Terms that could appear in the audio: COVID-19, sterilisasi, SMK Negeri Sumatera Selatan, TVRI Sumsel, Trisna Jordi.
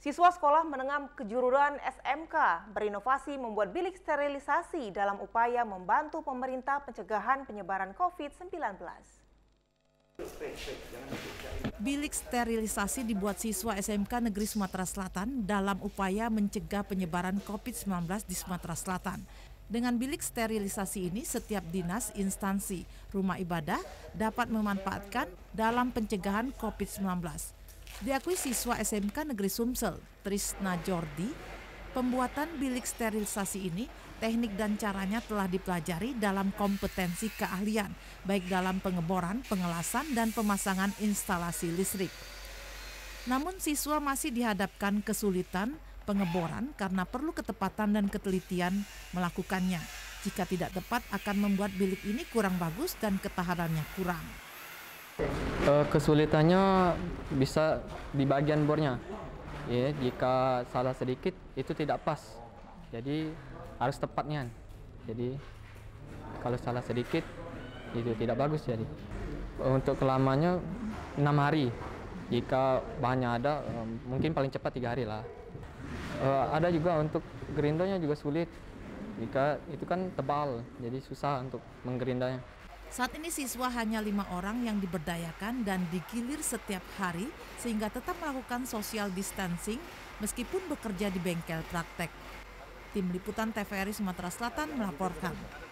Siswa sekolah menengah kejuruan SMK berinovasi membuat bilik sterilisasi dalam upaya membantu pemerintah pencegahan penyebaran COVID-19. Bilik sterilisasi dibuat siswa SMK Negeri Sumatera Selatan dalam upaya mencegah penyebaran COVID-19 di Sumatera Selatan. Dengan bilik sterilisasi ini, setiap dinas, instansi, rumah ibadah dapat memanfaatkan dalam pencegahan COVID-19. Diakui siswa SMK Negeri Sumsel, Trisna Jordi, pembuatan bilik sterilisasi ini, teknik dan caranya telah dipelajari dalam kompetensi keahlian, baik dalam pengeboran, pengelasan, dan pemasangan instalasi listrik. Namun siswa masih dihadapkan kesulitan pengeboran karena perlu ketepatan dan ketelitian melakukannya. Jika tidak tepat akan membuat bilik ini kurang bagus dan ketahanannya kurang. Kesulitannya bisa di bagian bornya, ya, jika salah sedikit itu tidak pas, jadi harus tepatnya. Jadi kalau salah sedikit itu tidak bagus. Jadi untuk kelamanya 6 hari, jika bahannya ada mungkin paling cepat 3 hari lah. Ada juga untuk gerindonya juga sulit, jika itu kan tebal, jadi susah untuk menggerindanya. Saat ini siswa hanya 5 orang yang diberdayakan dan digilir setiap hari sehingga tetap melakukan social distancing meskipun bekerja di bengkel praktek. Tim Liputan TVRI Sumatera Selatan melaporkan.